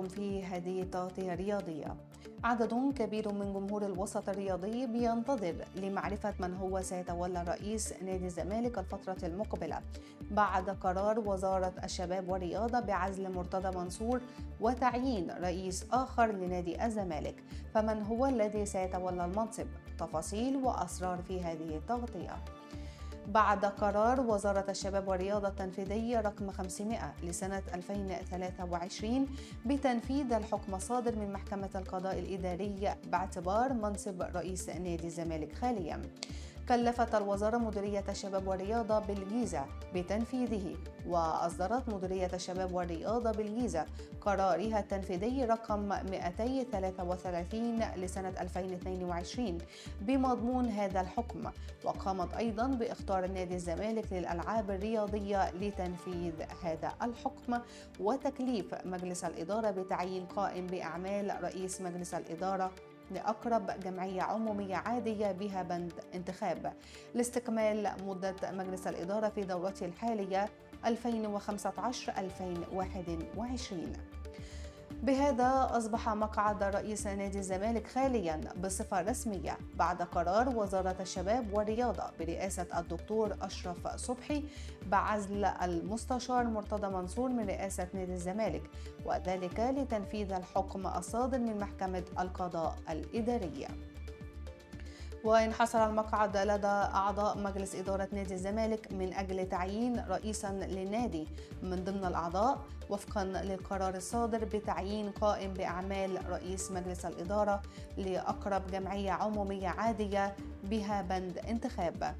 تقوم فيه هذه التغطية الرياضية. عدد كبير من جمهور الوسط الرياضي بينتظر لمعرفة من هو سيتولى رئيس نادي الزمالك الفترة المقبلة بعد قرار وزارة الشباب والرياضة بعزل مرتضى منصور وتعيين رئيس آخر لنادي الزمالك. فمن هو الذي سيتولى المنصب؟ تفاصيل وأسرار في هذه التغطية. بعد قرار وزارة الشباب والرياضة التنفيذي رقم 500 لسنة 2023 بتنفيذ الحكم الصادر من محكمة القضاء الإدارية باعتبار منصب رئيس نادي الزمالك خاليا، كلفت الوزارة مديرية الشباب والرياضة بالجيزة بتنفيذه، وأصدرت مديرية الشباب والرياضة بالجيزة قرارها التنفيذي رقم 233 لسنة 2022 بمضمون هذا الحكم، وقامت أيضا باختيار نادي الزمالك للألعاب الرياضية لتنفيذ هذا الحكم، وتكليف مجلس الإدارة بتعيين قائم بأعمال رئيس مجلس الإدارة لأقرب جمعية عمومية عادية بها بند انتخاب لاستكمال مدة مجلس الإدارة في دورته الحالية 2015-2021. بهذا أصبح مقعد رئيس نادي الزمالك خاليا بصفة رسمية بعد قرار وزارة الشباب والرياضة برئاسة الدكتور أشرف صبحي بعزل المستشار مرتضى منصور من رئاسة نادي الزمالك، وذلك لتنفيذ الحكم الصادر من محكمة القضاء الإدارية. وانحصر المقعد لدى أعضاء مجلس إدارة نادي الزمالك من أجل تعيين رئيسا للنادي من ضمن الأعضاء وفقا للقرار الصادر بتعيين قائم بأعمال رئيس مجلس الإدارة لأقرب جمعية عمومية عادية بها بند انتخاب،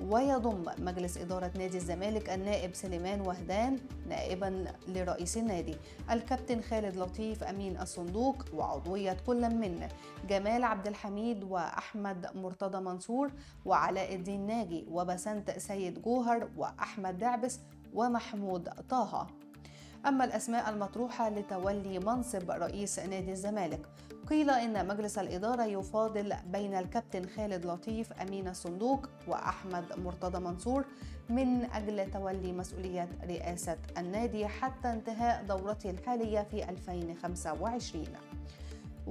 ويضم مجلس إدارة نادي الزمالك النائب سليمان وهدان نائبا لرئيس النادي، الكابتن خالد لطيف أمين الصندوق، وعضوية كل من جمال عبد الحميد وأحمد مرتضى منصور وعلاء الدين ناجي وبسنت سيد جوهر وأحمد دعبس ومحمود طه. أما الأسماء المطروحة لتولي منصب رئيس نادي الزمالك، قيل إن مجلس الإدارة يفاضل بين الكابتن خالد لطيف أمين الصندوق وأحمد مرتضى منصور من أجل تولي مسؤولية رئاسة النادي حتى انتهاء دورته الحالية في 2025.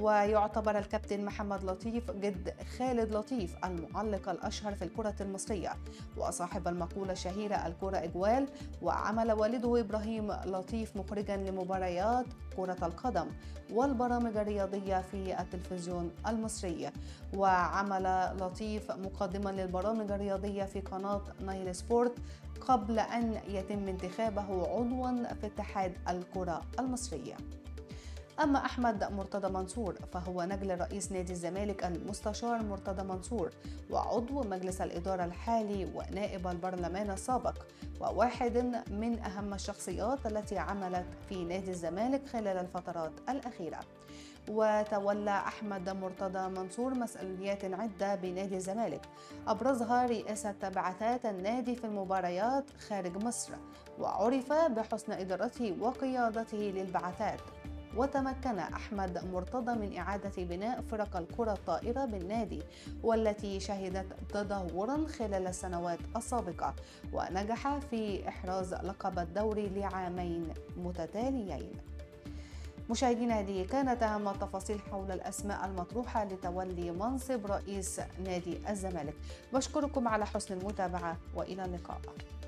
ويعتبر الكابتن محمد لطيف جد خالد لطيف المعلق الأشهر في الكرة المصرية وصاحب المقولة الشهيرة الكرة إجوال، وعمل والده إبراهيم لطيف مخرجا لمباريات كرة القدم والبرامج الرياضية في التلفزيون المصري، وعمل لطيف مقدما للبرامج الرياضية في قناة نايل سبورت قبل أن يتم انتخابه عضوا في اتحاد الكرة المصرية. أما أحمد مرتضى منصور فهو نجل رئيس نادي الزمالك المستشار مرتضى منصور وعضو مجلس الإدارة الحالي ونائب البرلمان السابق، وواحد من أهم الشخصيات التي عملت في نادي الزمالك خلال الفترات الأخيرة. وتولى أحمد مرتضى منصور مسؤوليات عدة بنادي الزمالك، أبرزها رئاسة بعثات النادي في المباريات خارج مصر، وعرف بحسن إدارته وقيادته للبعثات. وتمكن أحمد مرتضى من إعادة بناء فرق الكرة الطائرة بالنادي والتي شهدت تدهورا خلال السنوات السابقة، ونجح في إحراز لقب الدوري لعامين متتاليين. مشاهدينا، هذه كانت أهم التفاصيل حول الأسماء المطروحة لتولي منصب رئيس نادي الزمالك. بشكركم على حسن المتابعة وإلى اللقاء.